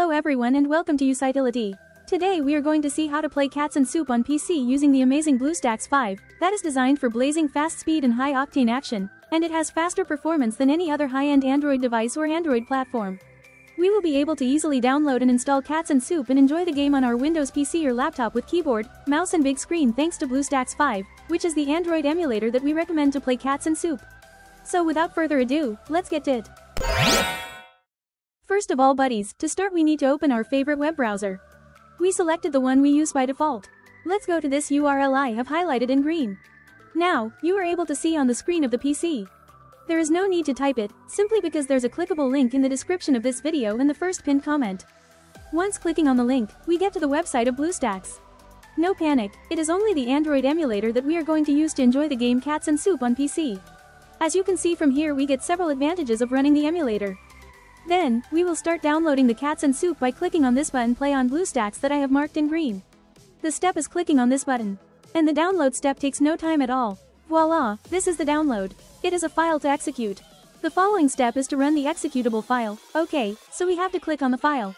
Hello everyone and welcome to Usitility. Today we are going to see how to play Cats and Soup on PC using the amazing BlueStacks 5, that is designed for blazing fast speed and high octane action, and it has faster performance than any other high-end Android device or Android platform. We will be able to easily download and install Cats and Soup and enjoy the game on our Windows PC or laptop with keyboard, mouse and big screen thanks to BlueStacks 5, which is the Android emulator that we recommend to play Cats and Soup. So without further ado, let's get to it. First of all buddies, to start we need to open our favorite web browser. We selected the one we use by default. Let's go to this URL I have highlighted in green. Now, you are able to see on the screen of the PC. There is no need to type it, simply because there's a clickable link in the description of this video and the first pinned comment. Once clicking on the link, we get to the website of BlueStacks. No panic, it is only the Android emulator that we are going to use to enjoy the game Cats and Soup on PC. As you can see from here we get several advantages of running the emulator. Then, we will start downloading the Cats and Soup by clicking on this button Play on BlueStacks that I have marked in green. The step is clicking on this button. And the download step takes no time at all. Voila, this is the download. It is a file to execute. The following step is to run the executable file. Okay, so we have to click on the file.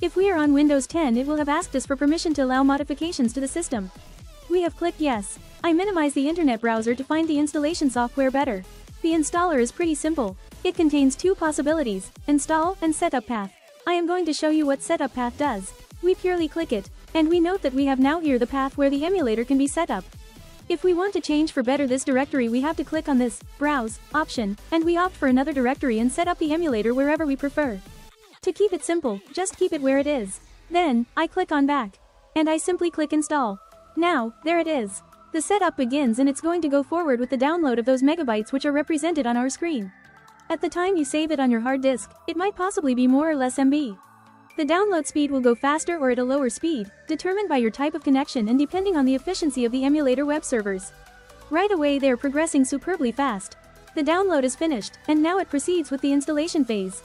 If we are on Windows 10 it will have asked us for permission to allow modifications to the system. We have clicked yes. I minimize the internet browser to find the installation software better. The installer is pretty simple. It contains two possibilities, install and setup path. I am going to show you what setup path does. We purely click it, and we note that we have now here the path where the emulator can be set up. If we want to change for better this directory we have to click on this browse option, and we opt for another directory and set up the emulator wherever we prefer. To keep it simple, just keep it where it is. Then, I click on back. And I simply click install. Now, there it is. The setup begins and it's going to go forward with the download of those megabytes which are represented on our screen. At the time you save it on your hard disk, it might possibly be more or less MB. The download speed will go faster or at a lower speed, determined by your type of connection and depending on the efficiency of the emulator web servers. Right away they are progressing superbly fast. The download is finished, and now it proceeds with the installation phase.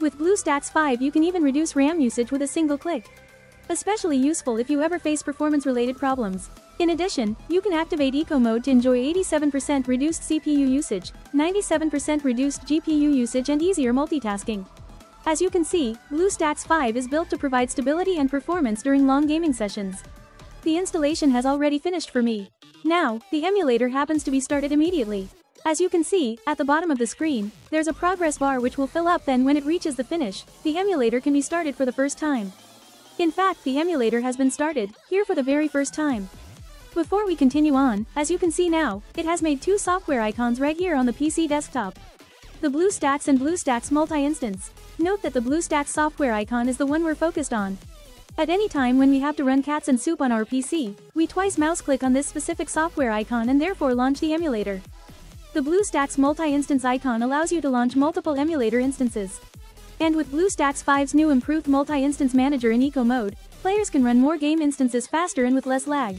With BlueStacks 5 you can even reduce RAM usage with a single click. Especially useful if you ever face performance-related problems. In addition, you can activate Eco Mode to enjoy 87% reduced CPU usage, 97% reduced GPU usage and easier multitasking. As you can see, BlueStacks 5 is built to provide stability and performance during long gaming sessions. The installation has already finished for me. Now, the emulator happens to be started immediately. As you can see, at the bottom of the screen, there's a progress bar which will fill up then when it reaches the finish, the emulator can be started for the first time. In fact, the emulator has been started, here for the very first time. Before we continue on, as you can see now, it has made two software icons right here on the PC desktop. The BlueStacks and BlueStacks Multi-Instance. Note that the BlueStacks software icon is the one we're focused on. At any time when we have to run Cats and Soup on our PC, we twice mouse click on this specific software icon and therefore launch the emulator. The BlueStacks Multi-Instance icon allows you to launch multiple emulator instances. And with BlueStacks 5's new improved multi-instance manager in eco mode, players can run more game instances faster and with less lag.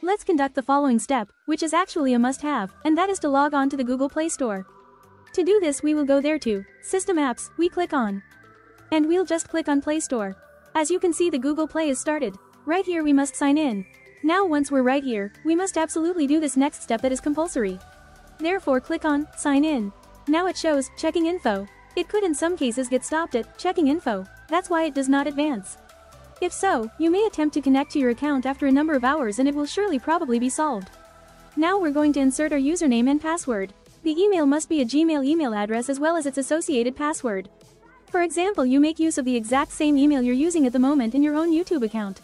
Let's conduct the following step, which is actually a must-have, and that is to log on to the Google Play Store. To do this we will go there to System Apps, we click on. And we'll just click on Play Store. As you can see the Google Play is started. Right here we must sign in. Now once we're right here, we must absolutely do this next step that is compulsory. Therefore click on Sign In. Now it shows Checking Info. It could in some cases get stopped at checking info, that's why it does not advance. If so, you may attempt to connect to your account after a number of hours and it will surely probably be solved. Now we're going to insert our username and password. The email must be a Gmail email address as well as its associated password. For example, you make use of the exact same email you're using at the moment in your own YouTube account.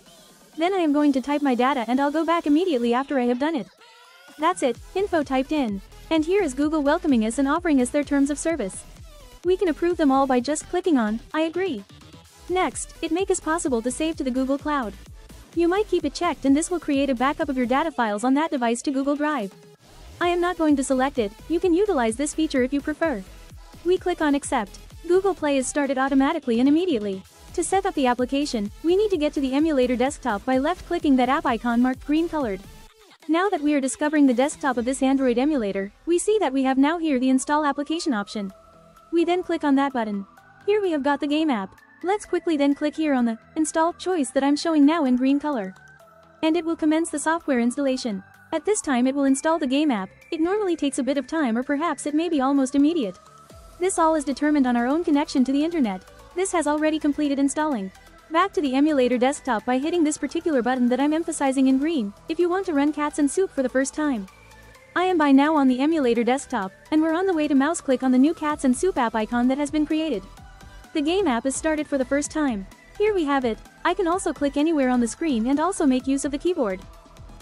Then I am going to type my data and I'll go back immediately after I have done it. That's it, info typed in. And here is Google welcoming us and offering us their terms of service. We can approve them all by just clicking on, I agree. Next, it makes it possible to save to the Google Cloud. You might keep it checked and this will create a backup of your data files on that device to Google Drive. I am not going to select it, you can utilize this feature if you prefer. We click on accept. Google Play is started automatically and immediately. To set up the application, we need to get to the emulator desktop by left-clicking that app icon marked green-colored. Now that we are discovering the desktop of this Android emulator, we see that we have now here the install application option. We then click on that button. Here we have got the game app. Let's quickly then click here on the install choice that I'm showing now in green color. And it will commence the software installation. At this time it will install the game app. It normally takes a bit of time or perhaps it may be almost immediate. This all is determined on our own connection to the internet. This has already completed installing. Back to the emulator desktop by hitting this particular button that I'm emphasizing in green, if you want to run Cats and Soup for the first time. I am by now on the emulator desktop, and we're on the way to mouse click on the new Cats and Soup app icon that has been created. The game app is started for the first time. Here we have it. I can also click anywhere on the screen and also make use of the keyboard.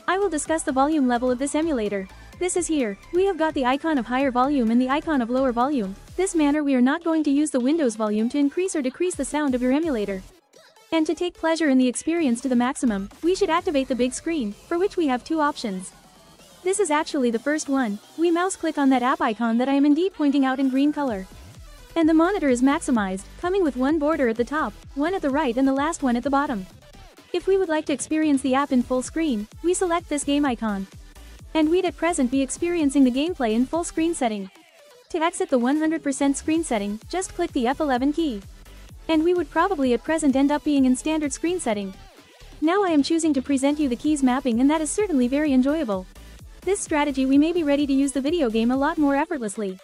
I will discuss the volume level of this emulator. This is here, we have got the icon of higher volume and the icon of lower volume. This manner we are not going to use the Windows volume to increase or decrease the sound of your emulator. And to take pleasure in the experience to the maximum, we should activate the big screen, for which we have two options. This is actually the first one. We mouse click on that app icon that I am indeed pointing out in green color. And the monitor is maximized, coming with one border at the top, one at the right and the last one at the bottom. If we would like to experience the app in full screen, we select this game icon. And we'd at present be experiencing the gameplay in full screen setting. To exit the 100% screen setting, just click the F11 key. And we would probably at present end up being in standard screen setting. Now I am choosing to present you the keys mapping, and that is certainly very enjoyable. This strategy we may be ready to use the video game a lot more effortlessly.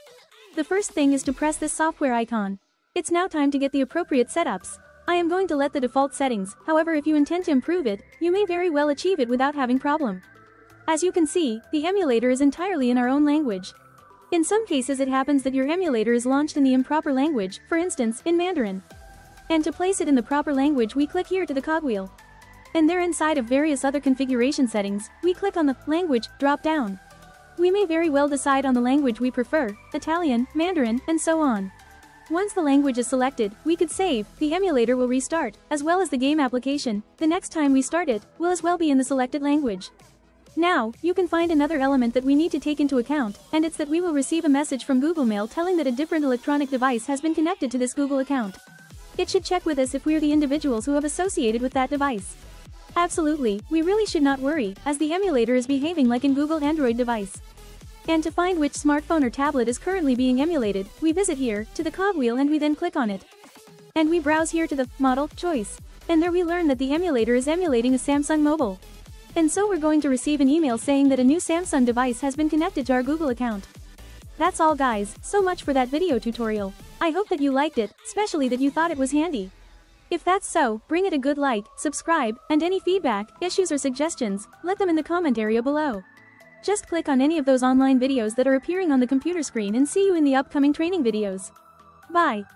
The first thing is to press this software icon. It's now time to get the appropriate setups. I am going to let the default settings, however if you intend to improve it, you may very well achieve it without having problem. As you can see, the emulator is entirely in our own language. In some cases it happens that your emulator is launched in the improper language, for instance, in Mandarin. And to place it in the proper language we click here to the cogwheel. And there inside of various other configuration settings, we click on the language drop-down. We may very well decide on the language we prefer, Italian, Mandarin, and so on. Once the language is selected, we could save, the emulator will restart, as well as the game application, the next time we start it, will as well be in the selected language. Now, you can find another element that we need to take into account, and it's that we will receive a message from Google Mail telling that a different electronic device has been connected to this Google account. It should check with us if we're the individuals who have associated with that device. Absolutely, we really should not worry, as the emulator is behaving like a Google Android device. And to find which smartphone or tablet is currently being emulated, we visit here, to the cogwheel and we then click on it. And we browse here to the model choice. And there we learn that the emulator is emulating a Samsung mobile. And so we're going to receive an email saying that a new Samsung device has been connected to our Google account. That's all guys, so much for that video tutorial. I hope that you liked it, especially that you thought it was handy. If that's so, bring it a good like, subscribe, and any feedback, issues or suggestions, let them in the comment area below. Just click on any of those online videos that are appearing on the computer screen and see you in the upcoming training videos. Bye.